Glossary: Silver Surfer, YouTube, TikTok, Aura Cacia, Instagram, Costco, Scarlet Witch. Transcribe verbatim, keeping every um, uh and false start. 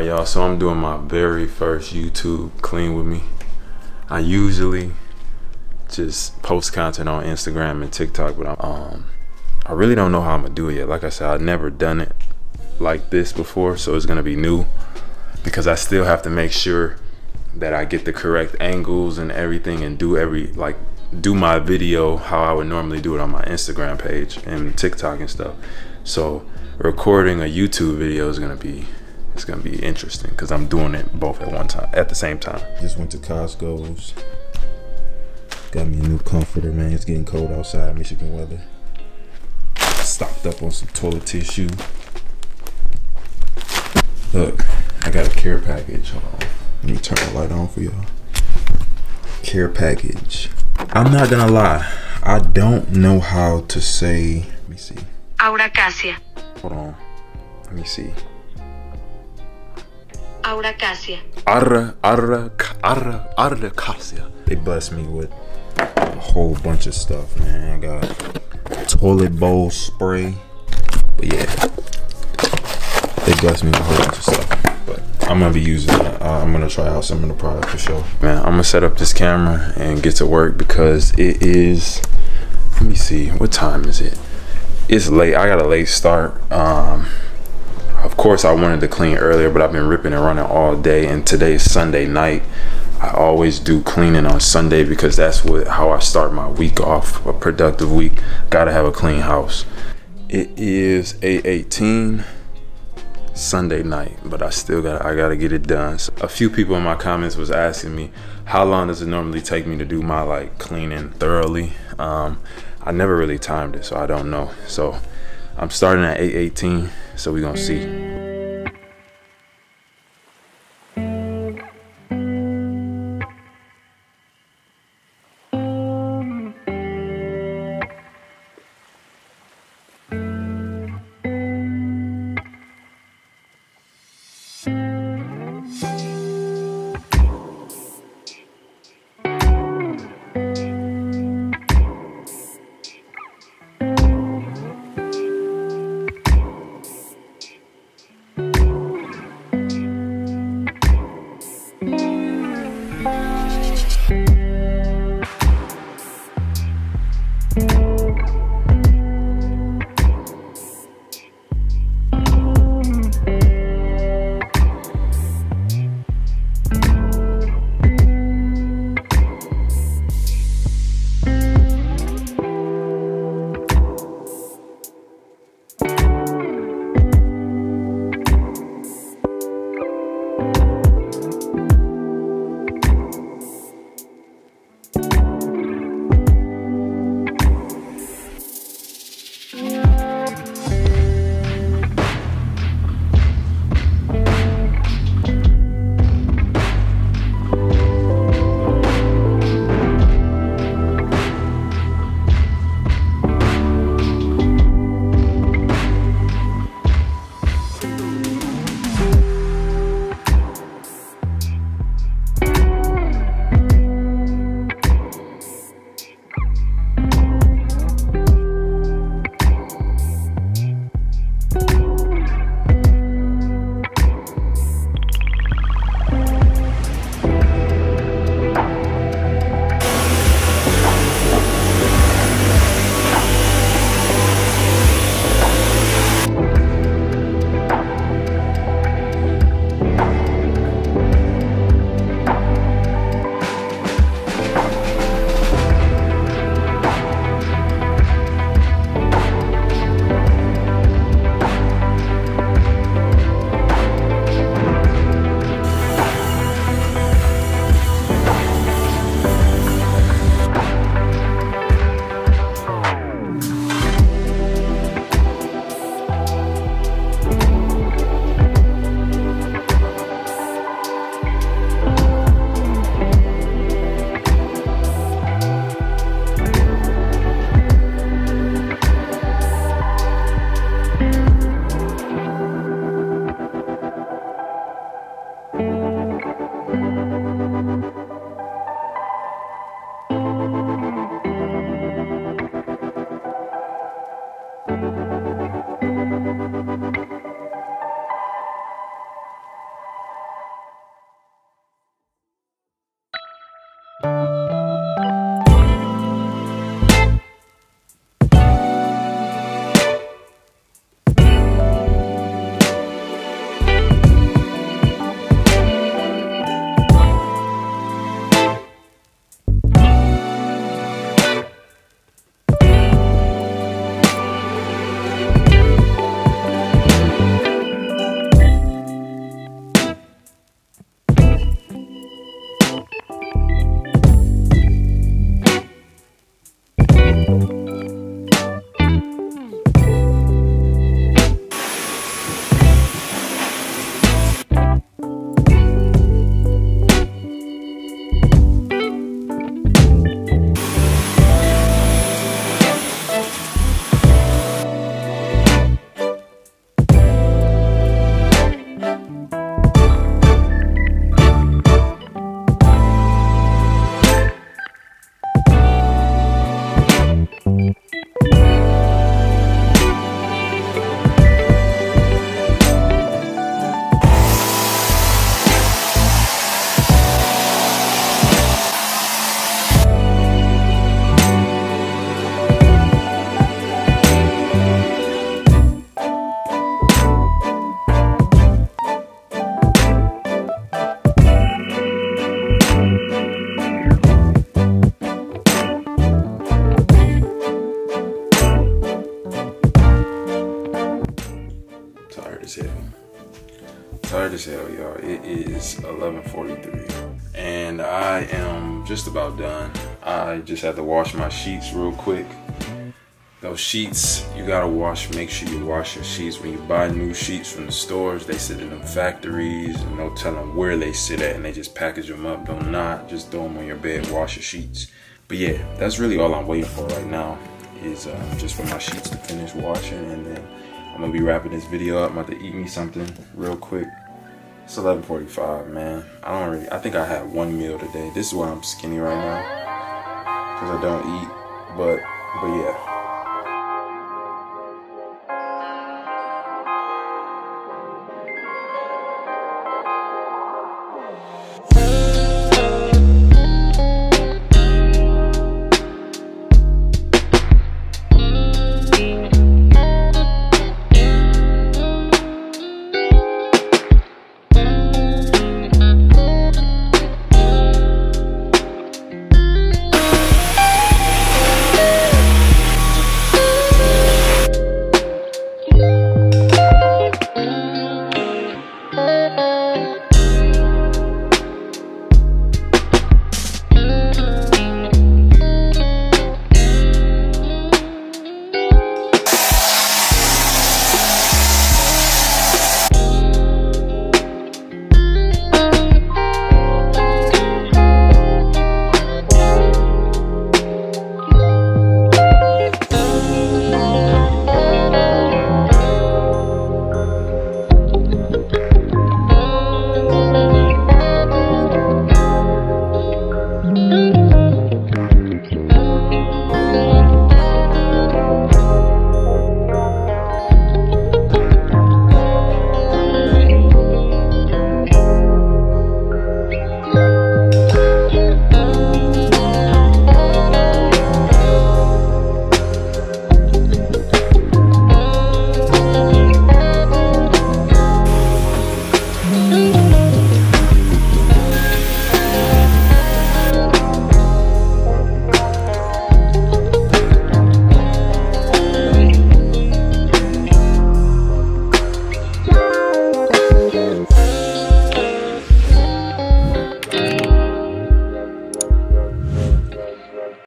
Alright y'all, so I'm doing my very first YouTube clean with me. I usually just post content on Instagram and TikTok, but I'm, um, I really don't know how I'm gonna do it yet. Like I said, I've never done it like this before, so it's gonna be new because I still have to make sure that I get the correct angles and everything and do every, like, do my video how I would normally do it on my Instagram page and TikTok and stuff. So recording a YouTube video is gonna be It's gonna be interesting because I'm doing it both at one time, at the same time. Just went to Costco's, got me a new comforter, man. It's getting cold outside, Michigan weather. Stocked up on some toilet tissue. Look, I got a care package. Hold on, let me turn the light on for y'all. Care package. I'm not gonna lie, I don't know how to say. Let me see. Aura Cacia. Hold on, let me see. Aura Cacia. Aura, Aura, Aura, Aura Cacia. They blessed me with a whole bunch of stuff, man. I got toilet bowl spray, but yeah, they blessed me with a whole bunch of stuff. But I'm gonna be using it. Uh, I'm gonna try out some of the product for sure. Man, I'm gonna set up this camera and get to work because it is. Let me see, what time is it? It's late. I got a late start. Um. Of course I wanted to clean earlier, but I've been ripping and running all day, and today's Sunday night. I always do cleaning on Sunday because that's what how I start my week off, a productive week. Gotta have a clean house. It is eight eighteen Sunday night, but I still gotta I gotta get it done. So a few people in my comments was asking me, how long does it normally take me to do my like cleaning thoroughly? Um, I never really timed it, so I don't know. So I'm starting at eight eighteen, so we're gonna see. as hell. Tired as hell, y'all. It is eleven forty-three and I am just about done. I just had to wash my sheets real quick. Those sheets, you gotta wash. Make sure you wash your sheets. When you buy new sheets from the stores, they sit in them factories and no telling where they sit at, and they just package them up. Don't not just throw them on your bed. Wash your sheets. But yeah, that's really all I'm waiting for right now is uh, just for my sheets to finish washing, and then I'm gonna be wrapping this video up. I'm about to eat me something real quick. It's eleven forty-five, man. I don't really, I think I had one meal today. This is why I'm skinny right now, because I don't eat, but, but yeah.